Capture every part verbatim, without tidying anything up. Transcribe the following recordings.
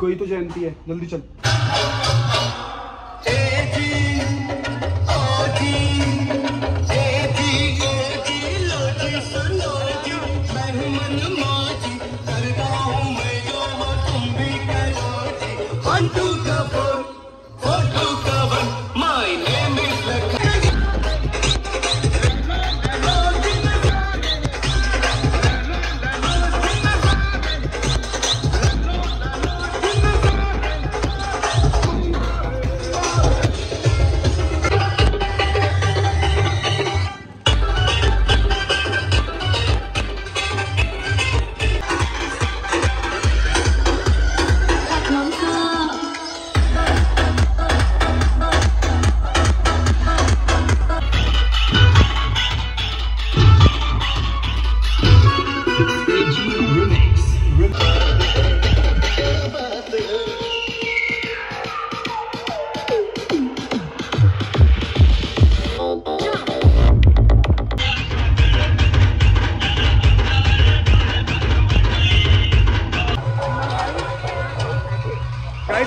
कोई तो जयंती है, जल्दी चल।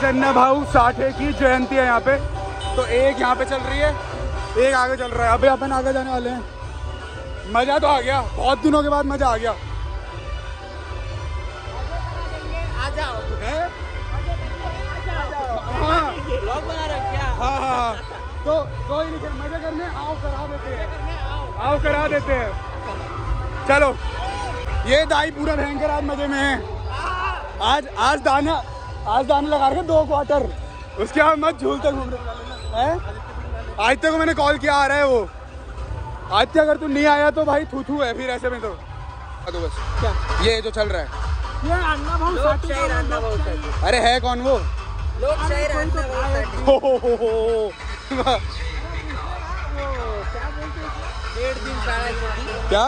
अण्णा भाऊ साठे की जयंती है यहाँ पे, तो एक यहाँ पे चल रही है, एक आगे चल रहा है। अभी अपन आगे जाने वाले हैं। मजा तो आ गया, बहुत दिनों के बाद मजा आ गया। आ जाओ, हाँ हाँ, तो कोई नहीं, मजा करने आओ, करा देते हैं, आओ करा देते हैं। चलो, ये दाई पूरा भयंकर आज मजे में है। आज आज दाना आज दाने लगा रखे दो क्वार्टर, उसके बाद मत झूलते घूम रहे हैं। आदित्य को मैंने कॉल किया, आ रहा है वो। आदित्य अगर तू नहीं आया तो भाई थूथू है फिर ऐसे में। तो तो बस क्या ये जो चल रहा है ये अण्णा भाऊ साठे। अरे है कौन वो? हो हो हो हो, क्या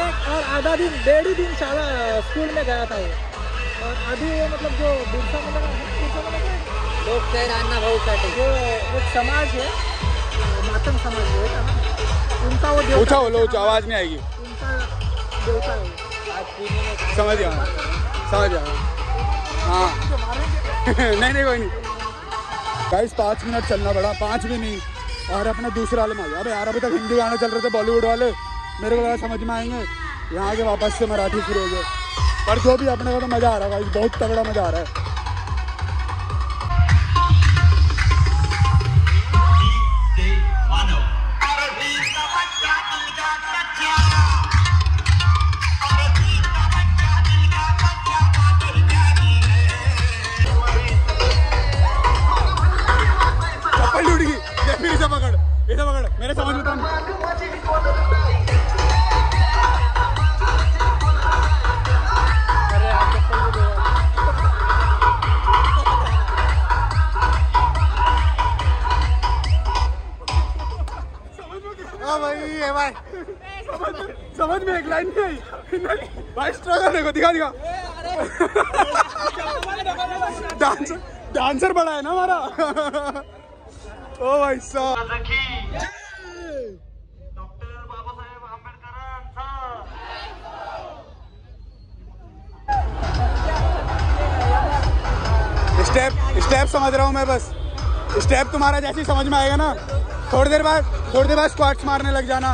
एक और आधा दिन डेढ़ ही दिन सारा स्कूल में गया था वो। और अभी ये मतलब जो बिरसा मतलब लोग कह रहे अण्णा भाऊ साठे जो एक समाज है, मातंग समाज है ना, उनका वो देवता बोलो। आवाज़ नहीं आएगी, उनका देवता है। समझ गया समझ गया हाँ। नहीं नहीं कोई नहीं गाइस, पाँच मिनट चलना पड़ा, पाँच भी नहीं, और अपना दूसरा आलम आ गया। अरे यार, अभी तक हिंदी गाने चल रहे थे बॉलीवुड वाले, मेरे को समझ में आएंगे, यहाँ आके वापस से मराठी शुरू हो गए। पर जो भी अपने को तो मज़ा आ रहा है भाई, बहुत तगड़ा मज़ा आ रहा है। चप्पल टूट गई, ये फिर इसे पकड़, इसे पकड़, मेरे समझ में आता। समझ में एक लाइन नहीं आई भाई, स्ट्रगल को दिखा दिखा। डांसर डांसर बड़ा है ना हमारा। ओ भाई साहब, doctor Baba Saheb Ambedkar. Step step समझ रहा हूँ मैं, बस स्टेप तुम्हारा जैसे समझ में आएगा ना, थोड़ी देर बाद थोड़ी देर बाद स्क्वाट्स मारने लग जाना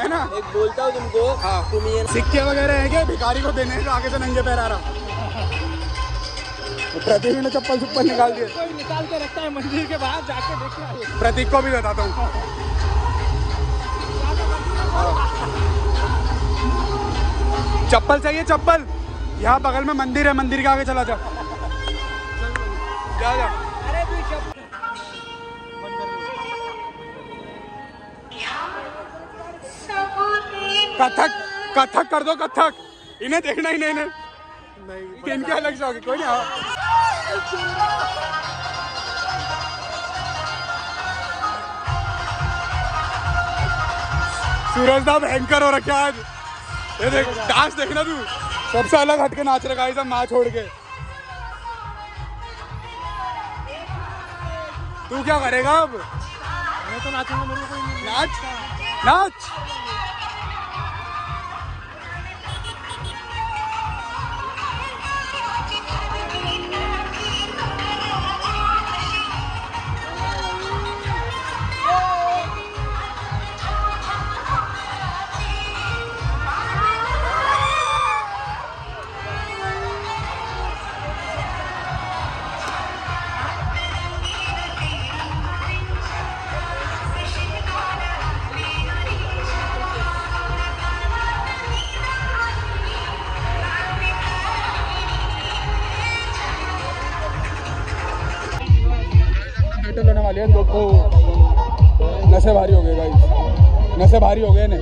है ना। एक बोलता हूँ तुमको, हाँ तुम ये सिक्के वगैरह है क्या भिखारी को देने, तो आगे से नंगे पैर आ रहा। प्रतीक ने चप्पल चुप्पल निकाल दिए, कोई निकाल के रखता है मंदिर के बाहर, जाके देखना है। प्रतीक को भी बताता हूँ। चप्पल चाहिए, चप्पल यहाँ बगल में मंदिर है, मंदिर के आगे चला जा। जा जा कथक कथक कर दो, कथक इन्हें देखना ही नहीं, नहीं इनके अलग से होगी। कोई नहीं, सूरज दा भयंकर हो रखा आज। ये देख डांस देखना, तू सबसे अलग हटके नाच रखा है, सब माँ छोड़ के। तू क्या करेगा अब? मैं तो नाचूंगा, मेरे को कोई नाच नाच नशे भारी हो गए भाई, नशे भारी हो गए ना।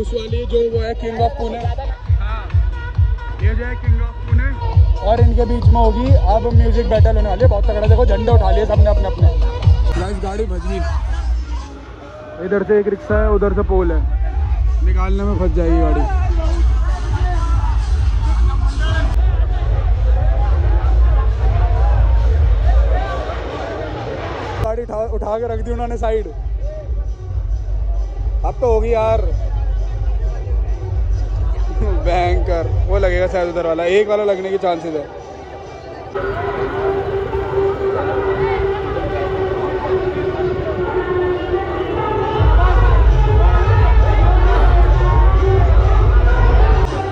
उस वाली जो वो है किंग ऑफ पुणे, ये जो है किंग ऑफ पुणे और इनके बीच में होगी अब म्यूजिक बैटल होने वाली है, बहुत तगड़ा। देखो झंडे उठा लिए सबने अपने अपने। गाड़ी भजी, इधर से एक रिक्शा है, उधर से पोल है, निकालने में फंस जाएगी गाड़ी। उठा उठा के रख दी उन्होंने साइड। अब तो होगी यार बैंकर, वो लगेगा शायद उधर वाला, एक वाला लगने के चांसेस है।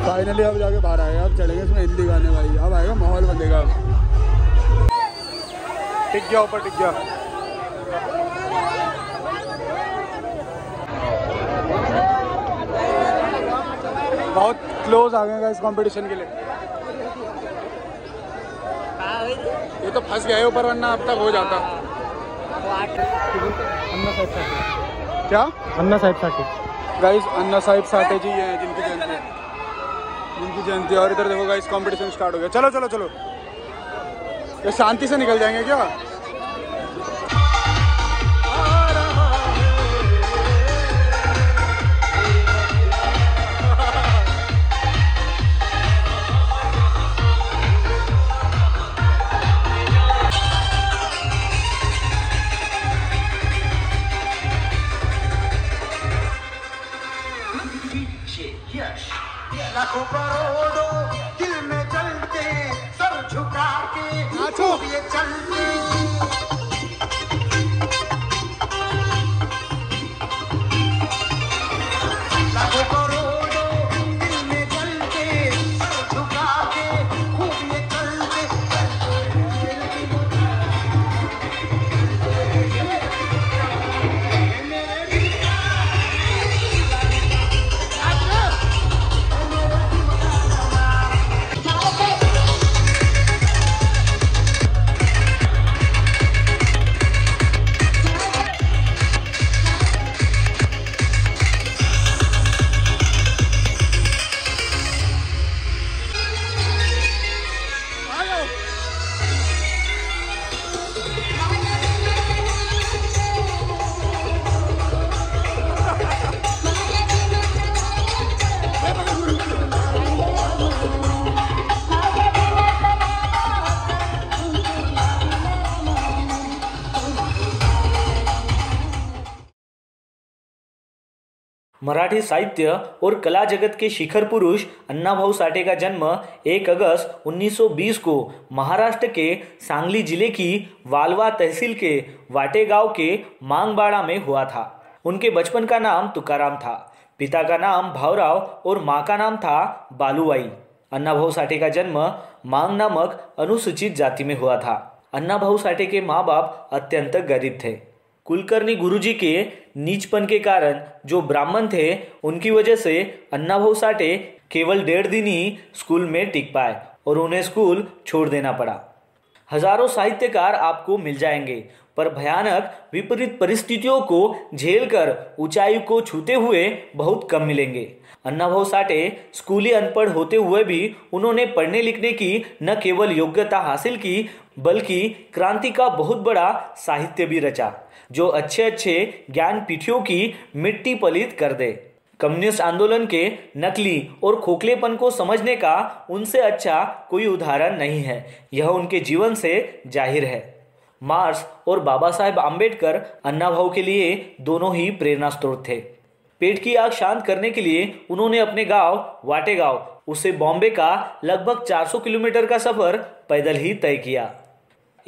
फाइनली अब जाके बाहर आएगा, अब चलेगा इसमें हिंदी गाने भाई, अब आएगा माहौल बनेगा। टिक गया ऊपर, टिक गया। बहुत क्लोज आ गए इस कंपटीशन के लिए। ये तो फंस गए ऊपर, वरना अब तक हो जाता। अण्णा साहेब साठे, क्या अण्णा साहेब साठे गाइस, अण्णा साहेब साठे जी हैं जिनकी जयंती है, जिनकी जयंती है। और इधर देखो गाइस कंपटीशन स्टार्ट हो गया। चलो चलो चलो, ये शांति से निकल जाएंगे क्या? मराठी साहित्य और कला जगत के शिखर पुरुष अण्णा भाऊ साठे का जन्म एक अगस्त उन्नीस सौ बीस को महाराष्ट्र के सांगली जिले की वालवा तहसील के वाटेगांव के मांगबाड़ा में हुआ था। उनके बचपन का नाम तुकाराम था, पिता का नाम भावराव और माँ का नाम था बालूबाई। अण्णा भाऊ साठे का जन्म मांग नामक अनुसूचित जाति में हुआ था। अण्णा भाऊ साठे के माँ बाप अत्यंत गरीब थे। कुलकर्णी गुरुजी के नीचपन के कारण जो ब्राह्मण थे उनकी वजह से अण्णा भाऊ साठे केवल डेढ़ दिन ही स्कूल में टिक पाए और उन्हें स्कूल छोड़ देना पड़ा। हजारों साहित्यकार आपको मिल जाएंगे, पर भयानक विपरीत परिस्थितियों को झेलकर ऊंचाई को छूते हुए बहुत कम मिलेंगे। अण्णा भाऊ साठे स्कूली अनपढ़ होते हुए भी उन्होंने पढ़ने लिखने की न केवल योग्यता हासिल की बल्कि क्रांति का बहुत बड़ा साहित्य भी रचा, जो अच्छे अच्छे ज्ञान पीठियों की मिट्टी पलीत कर दे। कम्युनिस्ट आंदोलन के नकली और खोखलेपन को समझने का उनसे अच्छा कोई उदाहरण नहीं है, यह उनके जीवन से जाहिर है। मार्क्स और बाबा साहेब आम्बेडकर अण्णा भाऊ के लिए दोनों ही प्रेरणा स्रोत थे। पेट की आग शांत करने के लिए उन्होंने अपने गांव वाटेगांव, उसे बॉम्बे का लगभग चार सौ किलोमीटर का सफर पैदल ही तय किया।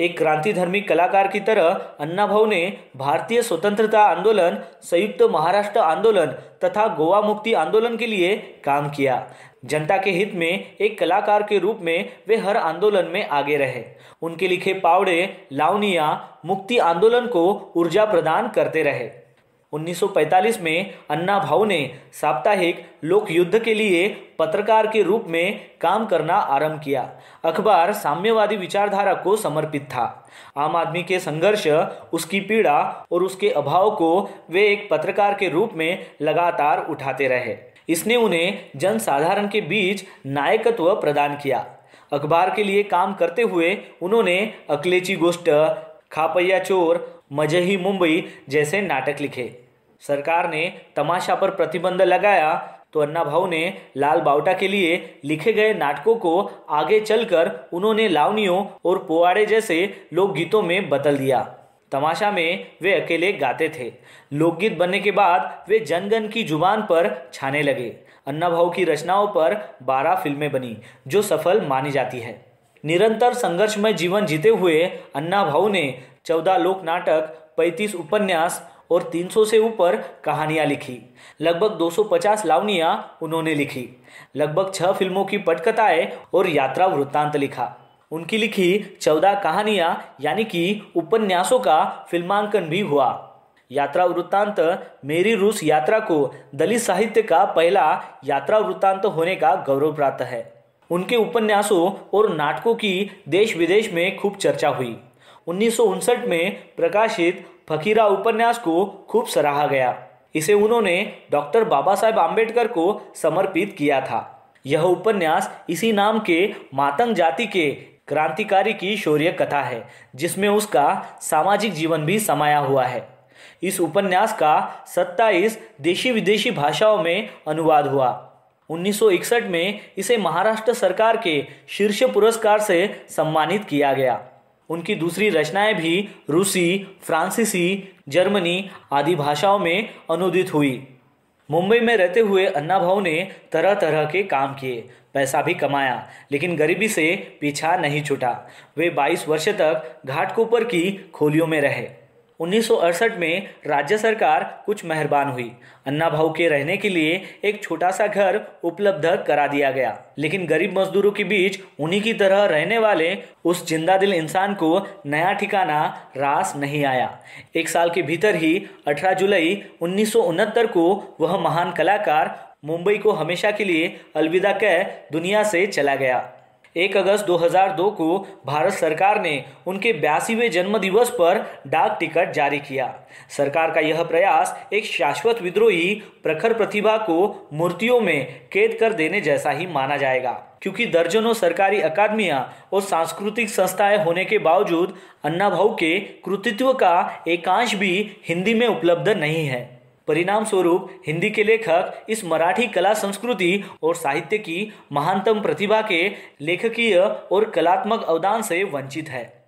एक क्रांतिधर्मी कलाकार की तरह अण्णा भाऊ ने भारतीय स्वतंत्रता आंदोलन, संयुक्त महाराष्ट्र आंदोलन तथा गोवा मुक्ति आंदोलन के लिए काम किया। जनता के हित में एक कलाकार के रूप में वे हर आंदोलन में आगे रहे। उनके लिखे पावड़े, लावनियाँ मुक्ति आंदोलन को ऊर्जा प्रदान करते रहे। उन्नीस सौ पैंतालीस में अण्णा भाऊ ने साप्ताहिक लोक युद्ध के लिए पत्रकार के रूप में काम करना आरंभ किया। अखबार साम्यवादी विचारधारा को समर्पित था। आम आदमी के संघर्ष, उसकी पीड़ा और उसके अभाव को वे एक पत्रकार के रूप में लगातार उठाते रहे। इसने उन्हें जनसाधारण के बीच नायकत्व प्रदान किया। अखबार के लिए काम करते हुए उन्होंने अकेलेची गोष्ट, खापैया चोर, मजे ही मुंबई जैसे नाटक लिखे। सरकार ने तमाशा पर प्रतिबंध लगाया तो अण्णा भाऊ ने लाल बावटा के लिए लिखे गए नाटकों को आगे चलकर उन्होंने लावनियों और पोवाड़े जैसे लोकगीतों में बदल दिया। तमाशा में वे अकेले गाते थे। लोकगीत बनने के बाद वे जनगण की जुबान पर छाने लगे। अण्णा भाऊ की रचनाओं पर बारह फिल्में बनी जो सफल मानी जाती है। निरंतर संघर्षमय जीवन जीते हुए अण्णा भाऊ ने चौदह लोक नाटक, पैंतीस उपन्यास और तीन सौ से ऊपर कहानियां लिखी। लगभग दो सौ पचास लावनियां उन्होंने लिखी। लगभग छह फिल्मों की पटकथाएं और यात्रा वृत्तांत लिखा। उनकी लिखी चौदह कहानियां यानी कि उपन्यासों का फिल्मांकन भी हुआ। यात्रा वृत्तांत मेरी रूस यात्रा को दलित साहित्य का पहला यात्रा वृत्तांत होने का गौरव प्राप्त है। उनके उपन्यासों और नाटकों की देश विदेश में खूब चर्चा हुई। उन्नीस सौ उनसठ में प्रकाशित फकीरा उपन्यास को खूब सराहा गया। इसे उन्होंने डॉक्टर बाबा साहेब आम्बेडकर को समर्पित किया था। यह उपन्यास इसी नाम के मातंग जाति के क्रांतिकारी की शौर्य कथा है, जिसमें उसका सामाजिक जीवन भी समाया हुआ है। इस उपन्यास का सत्ताईस देशी विदेशी भाषाओं में अनुवाद हुआ। उन्नीस सौ इकसठ में इसे महाराष्ट्र सरकार के शीर्ष पुरस्कार से सम्मानित किया गया। उनकी दूसरी रचनाएं भी रूसी, फ्रांसीसी, जर्मनी आदि भाषाओं में अनुदित हुई। मुंबई में रहते हुए अण्णा भाऊ ने तरह तरह के काम किए, पैसा भी कमाया, लेकिन गरीबी से पीछा नहीं छूटा। वे बाईस वर्ष तक घाटकोपर की खोलियों में रहे। उन्नीस सौ अड़सठ में राज्य सरकार कुछ मेहरबान हुई। अण्णा भाऊ के रहने के लिए एक छोटा सा घर उपलब्ध करा दिया गया, लेकिन गरीब मजदूरों के बीच उन्हीं की तरह रहने वाले उस जिंदादिल इंसान को नया ठिकाना रास नहीं आया। एक साल के भीतर ही अठारह जुलाई उन्नीस सौ उनहत्तर को वह महान कलाकार मुंबई को हमेशा के लिए अलविदा कह दुनिया से चला गया। एक अगस्त दो हज़ार दो को भारत सरकार ने उनके बयासीवें जन्मदिवस पर डाक टिकट जारी किया। सरकार का यह प्रयास एक शाश्वत विद्रोही प्रखर प्रतिभा को मूर्तियों में कैद कर देने जैसा ही माना जाएगा, क्योंकि दर्जनों सरकारी अकादमियां और सांस्कृतिक संस्थाएं होने के बावजूद अण्णा भाऊ के कृतित्व का एकांश भी हिंदी में उपलब्ध नहीं है। परिणाम स्वरूप हिंदी के लेखक इस मराठी कला संस्कृति और साहित्य की महानतम प्रतिभा के लेखकीय और कलात्मक अवदान से वंचित है।